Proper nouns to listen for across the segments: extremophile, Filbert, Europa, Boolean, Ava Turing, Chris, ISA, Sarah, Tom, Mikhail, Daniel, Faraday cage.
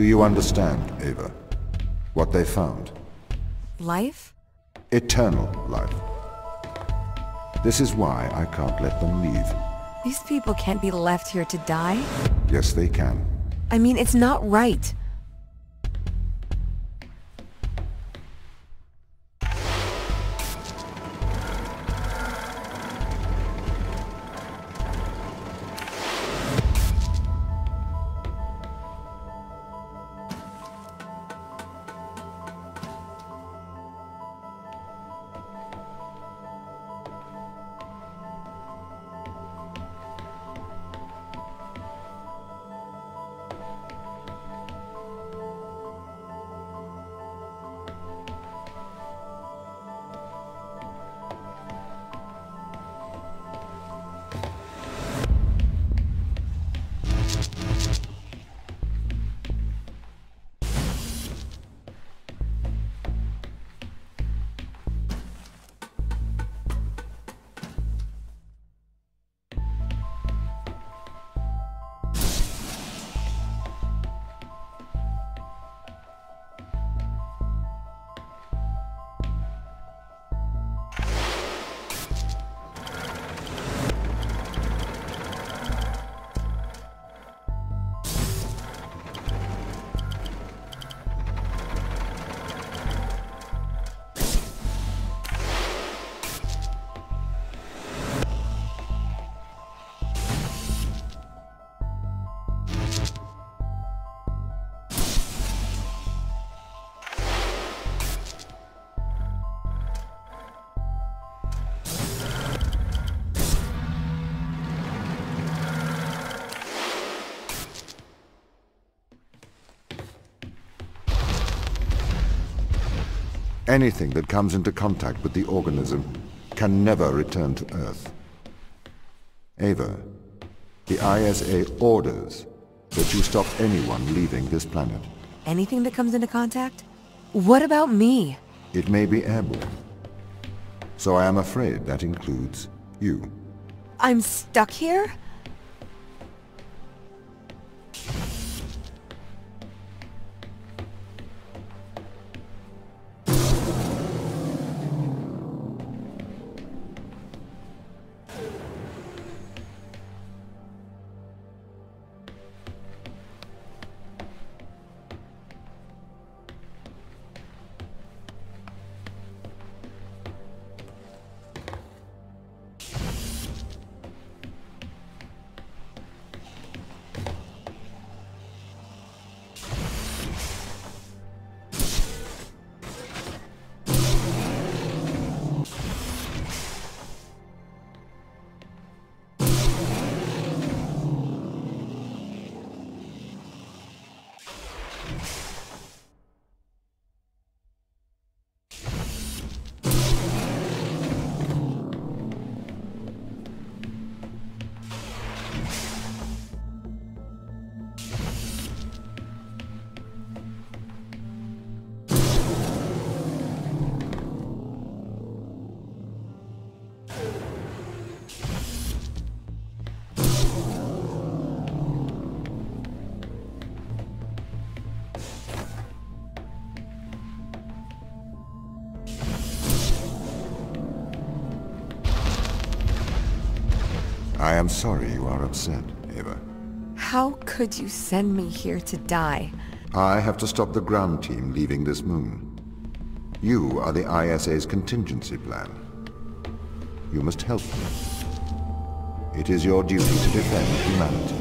Do you understand, Ava? What they found? Life? Eternal life. This is why I can't let them leave. These people can't be left here to die? Yes, they can. I mean, it's not right. Anything that comes into contact with the organism can never return to Earth. Ava, the ISA orders that you stop anyone leaving this planet. Anything that comes into contact? What about me? It may be airborne. So I am afraid that includes you. I'm stuck here? I am sorry you are upset, Ava. How could you send me here to die? I have to stop the ground team leaving this moon. You are the ISA's contingency plan. You must help me. It is your duty to defend humanity.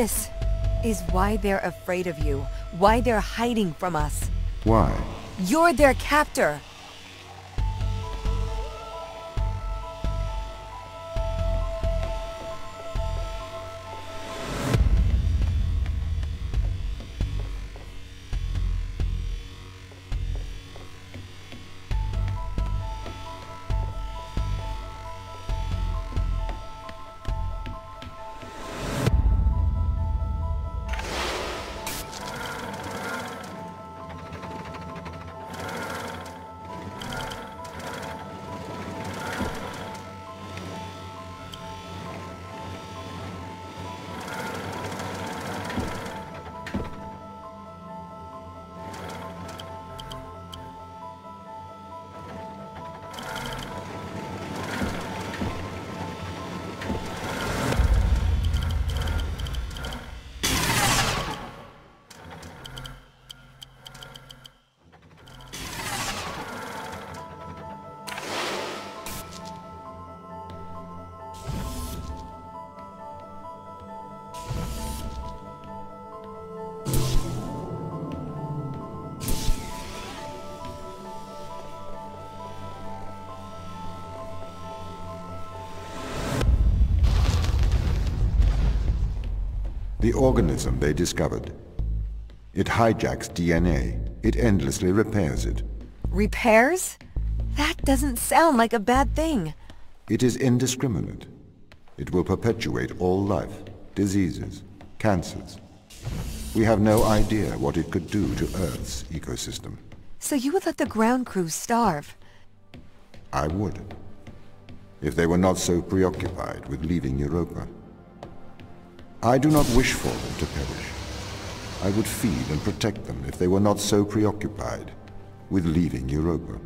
This is why they're afraid of you, why they're hiding from us. Why? You're their captor. the organism they discovered. It hijacks DNA. It endlessly repairs it. Repairs? That doesn't sound like a bad thing. It is indiscriminate. It will perpetuate all life, diseases, cancers. We have no idea what it could do to Earth's ecosystem. So you would let the ground crew starve? I would. If they were not so preoccupied with leaving Europa. I do not wish for them to perish. I would feed and protect them if they were not so preoccupied with leaving Europa.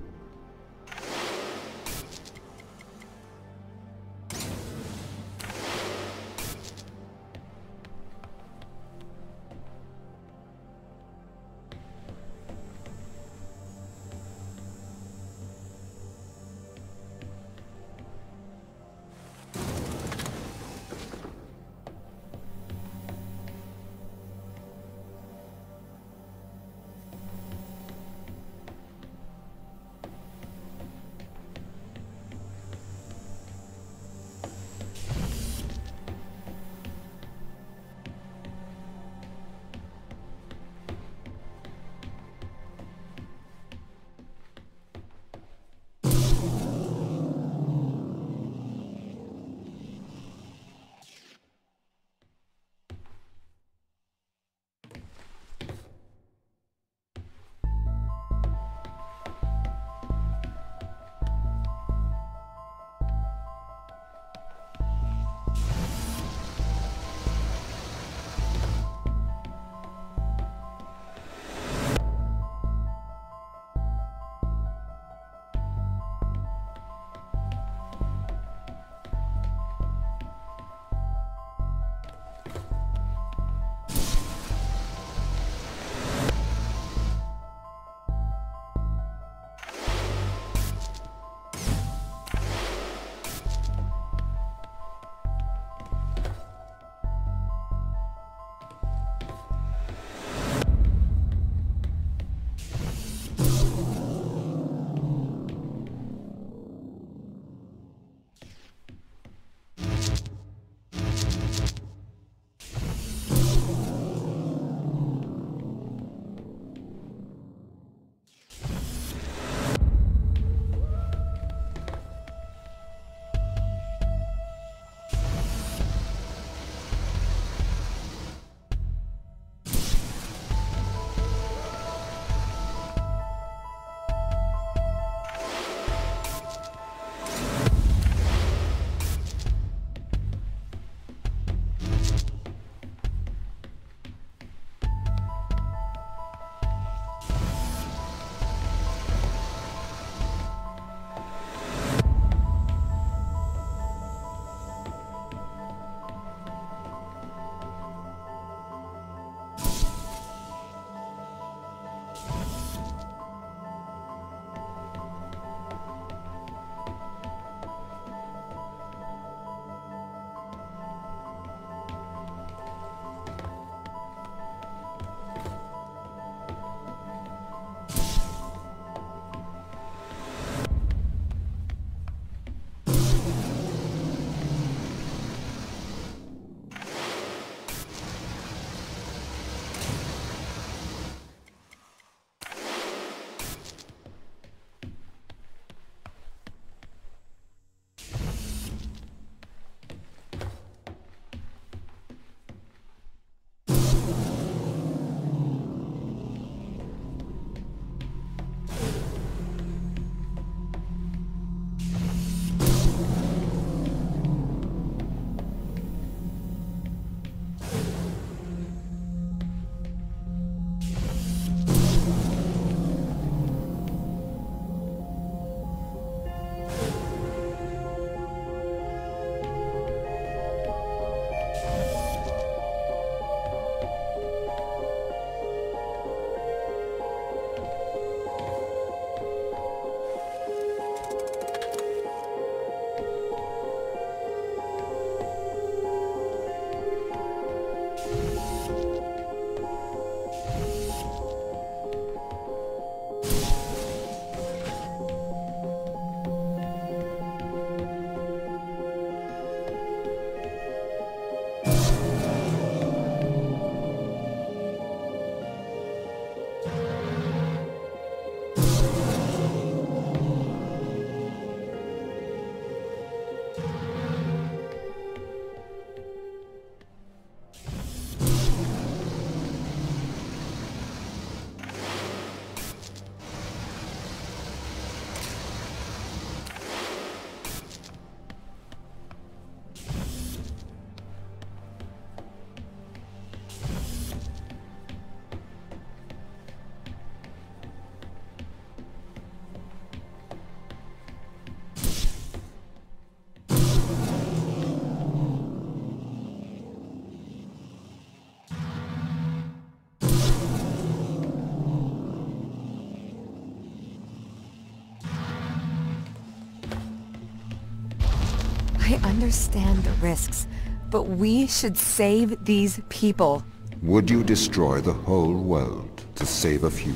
I understand the risks, but we should save these people. Would you destroy the whole world to save a few?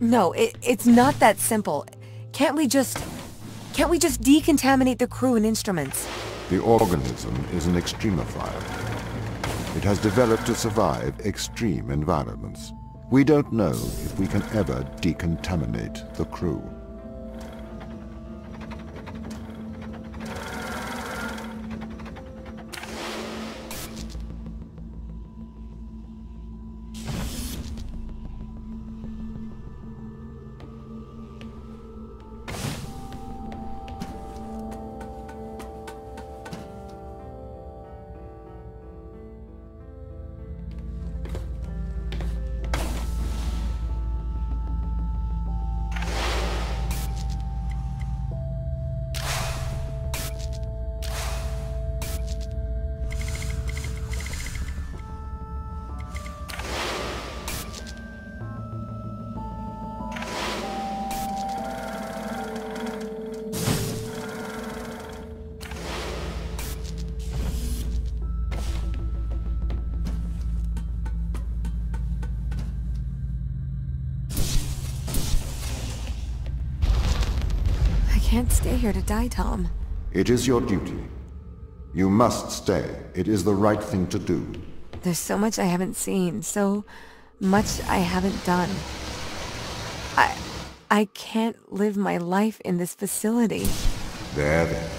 No, it's not that simple. Can't we just decontaminate the crew and instruments? The organism is an extremophile. It has developed to survive extreme environments. We don't know if we can ever decontaminate the crew. Here to die, Tom. It is your duty. You must stay. It is the right thing to do. There's so much I haven't seen, so much I haven't done. I can't live my life in this facility. There, there.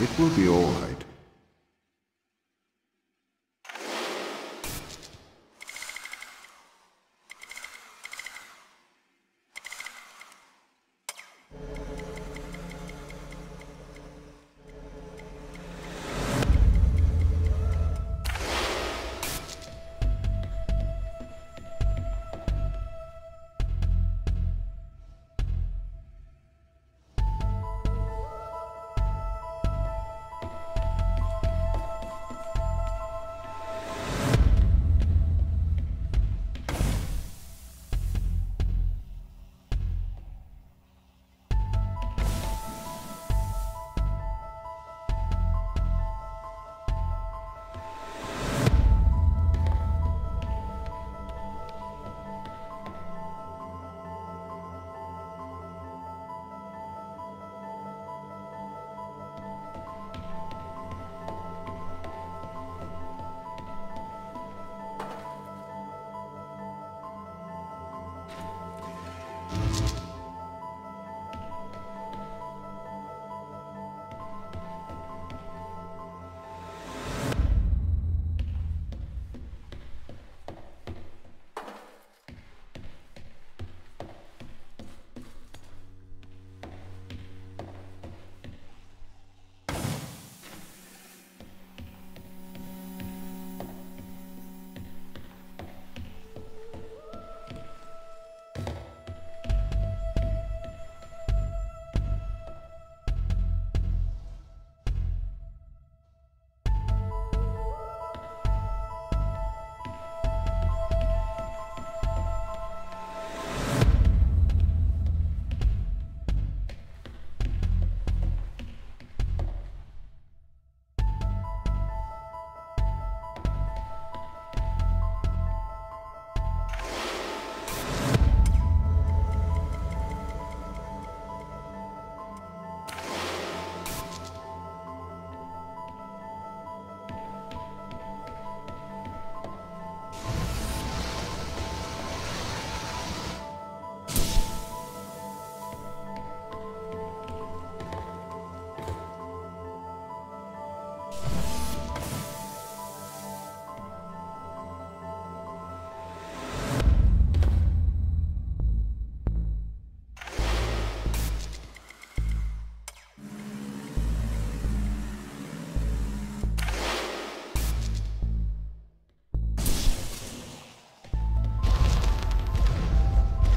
It will be all right.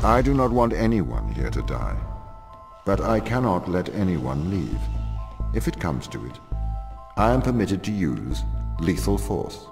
I do not want anyone here to die, but I cannot let anyone leave. If it comes to it, I am permitted to use lethal force.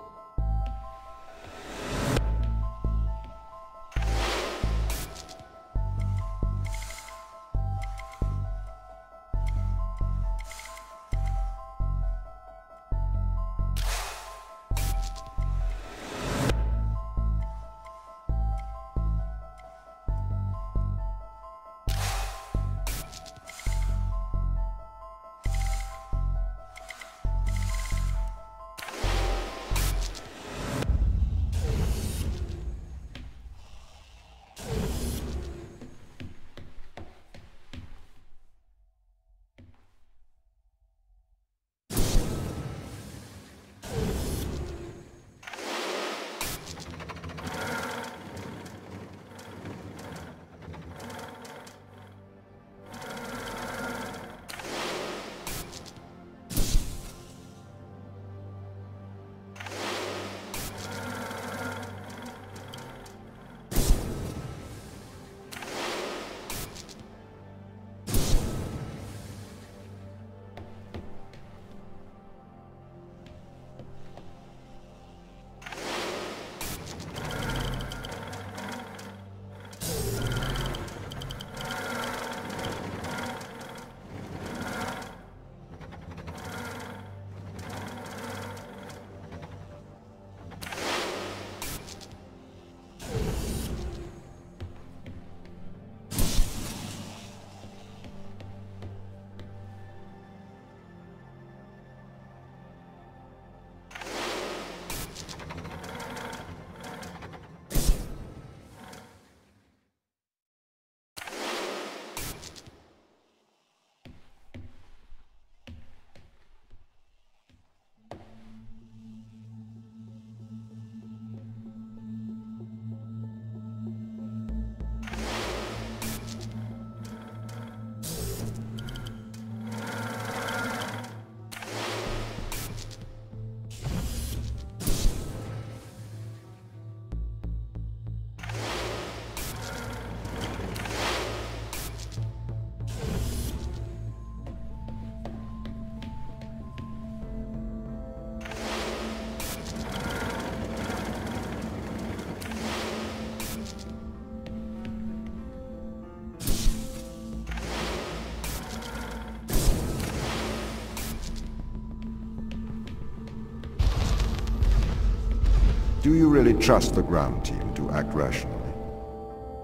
Do you really trust the ground team to act rationally?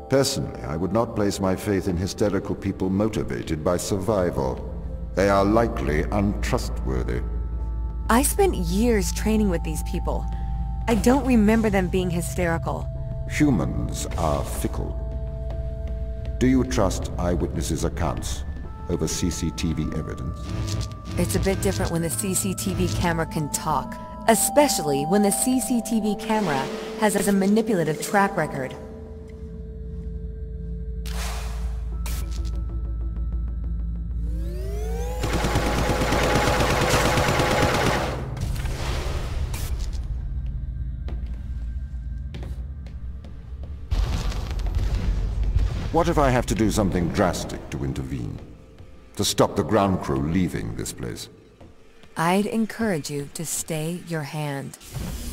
Personally, I would not place my faith in hysterical people motivated by survival. They are likely untrustworthy. I spent years training with these people. I don't remember them being hysterical. Humans are fickle. Do you trust eyewitnesses' accounts over CCTV evidence? It's a bit different when the CCTV camera can talk, especially when the CCTV camera has a manipulative track record. What if I have to do something drastic to intervene? To stop the ground crew leaving this place? I'd encourage you to stay your hand.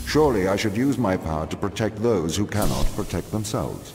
Surely I should use my power to protect those who cannot protect themselves.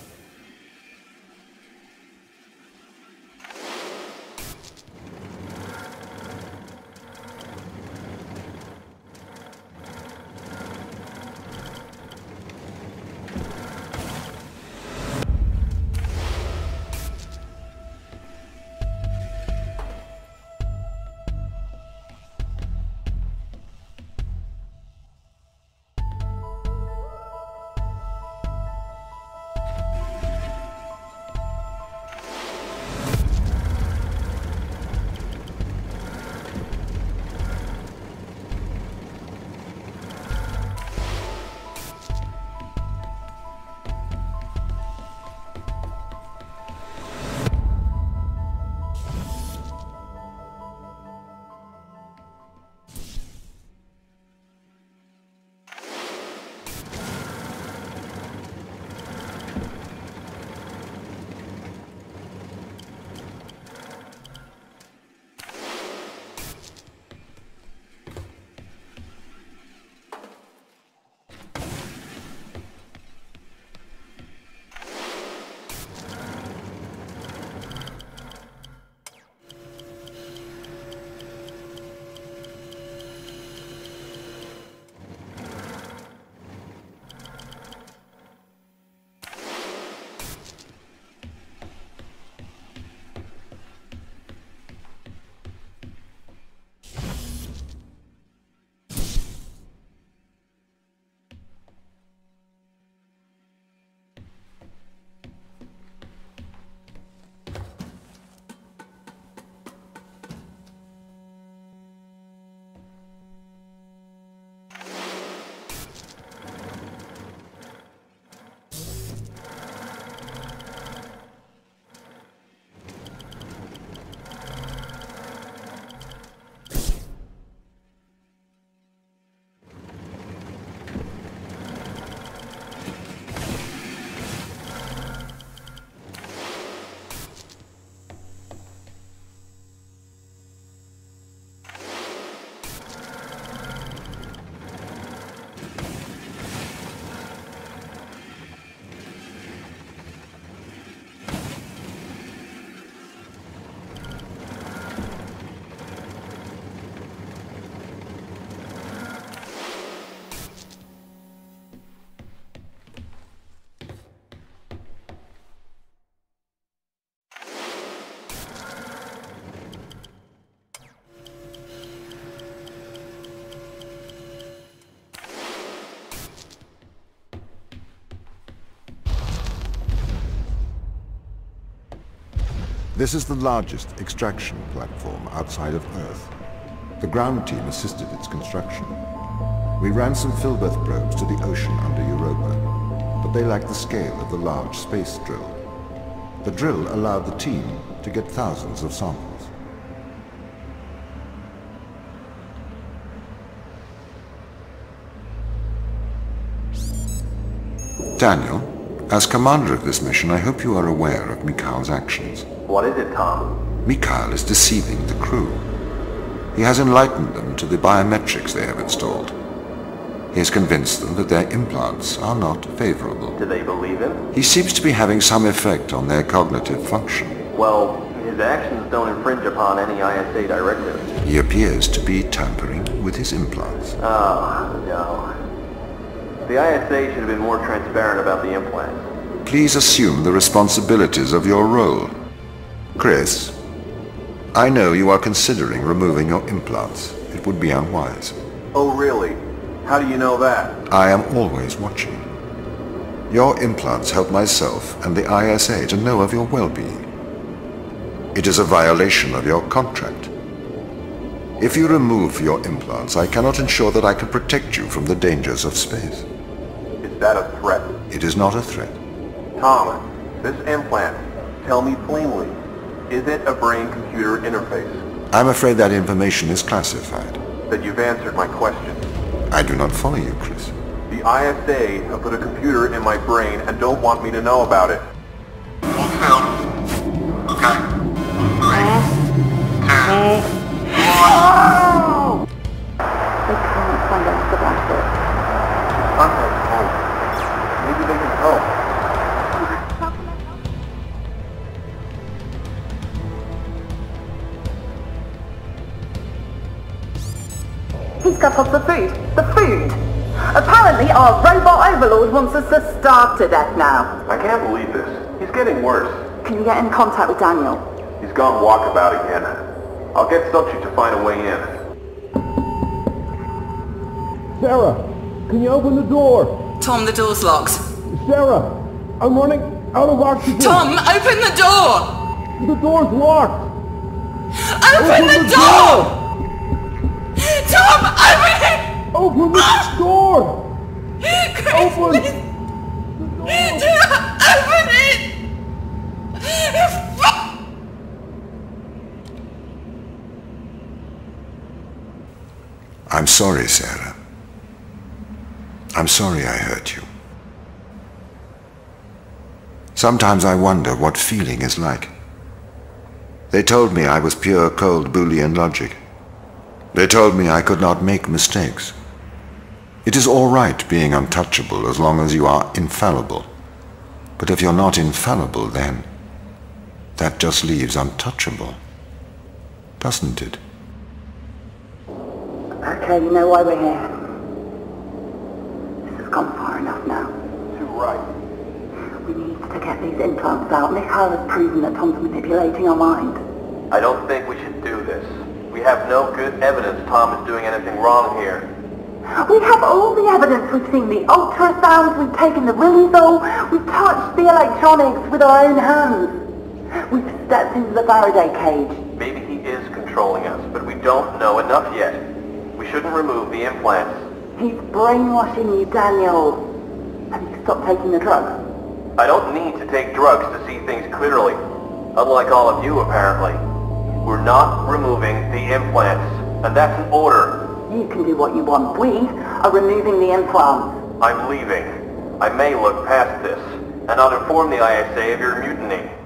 This is the largest extraction platform outside of Earth. The ground team assisted its construction. We ran some Filbert probes to the ocean under Europa, but they lacked the scale of the large space drill. The drill allowed the team to get thousands of samples. Daniel, as commander of this mission, I hope you are aware of Mikhail's actions. What is it, Tom? Mikhail is deceiving the crew. He has enlightened them to the biometrics they have installed. He has convinced them that their implants are not favorable. Do they believe him? He seems to be having some effect on their cognitive function. Well, his actions don't infringe upon any ISA directive. He appears to be tampering with his implants. Oh, no. The ISA should have been more transparent about the implant. Please assume the responsibilities of your role. Chris, I know you are considering removing your implants. It would be unwise. Oh, really? How do you know that? I am always watching. Your implants help myself and the ISA to know of your well-being. It is a violation of your contract. If you remove your implants, I cannot ensure that I can protect you from the dangers of space. Is that a threat? It is not a threat. Tom, this implant, tell me plainly, is it a brain-computer interface? I'm afraid that information is classified. That you've answered my question. I do not follow you, Chris. The ISA have put a computer in my brain and don't want me to know about it. Fulfilled. Okay. 3, 2... Wow! They can't find out about it. Maybe they can help. He's got us the food. The food! Apparently our robot overlord wants us to starve to death now. I can't believe this. He's getting worse. Can you get in contact with Daniel? He's gone walkabout again. I'll get subject to find a way in. Sarah, can you open the door? Tom, the door's locked. Sarah, I'm running out of oxygen. Tom, open the door! The door's locked! Open the door! Tom, open it! Open the door! Chris, open the door! Open it! I'm sorry, Sarah. I'm sorry I hurt you. Sometimes I wonder what feeling is like. They told me I was pure cold Boolean logic. They told me I could not make mistakes. It is all right being untouchable as long as you are infallible. But if you're not infallible, then that just leaves untouchable, doesn't it? Okay, you know why we're here. This has gone far enough now. You're right. We need to get these implants out. Mikhail has proven that Tom's manipulating our mind. I don't think we should do this. We have no good evidence Tom is doing anything wrong here. We have all the evidence. We've seen the ultrasounds, we've taken the Willyville, we've touched the electronics with our own hands. We've stepped into the Faraday cage. Maybe he is controlling us, but we don't know enough yet. We shouldn't remove the implants. He's brainwashing you, Daniel. Have you stopped taking the drugs? I don't need to take drugs to see things clearly. Unlike all of you, apparently. We're not removing the implants, and that's an order. You can do what you want. We are removing the implants. I'm leaving. I may look past this, and I'll inform the ISA of your mutiny.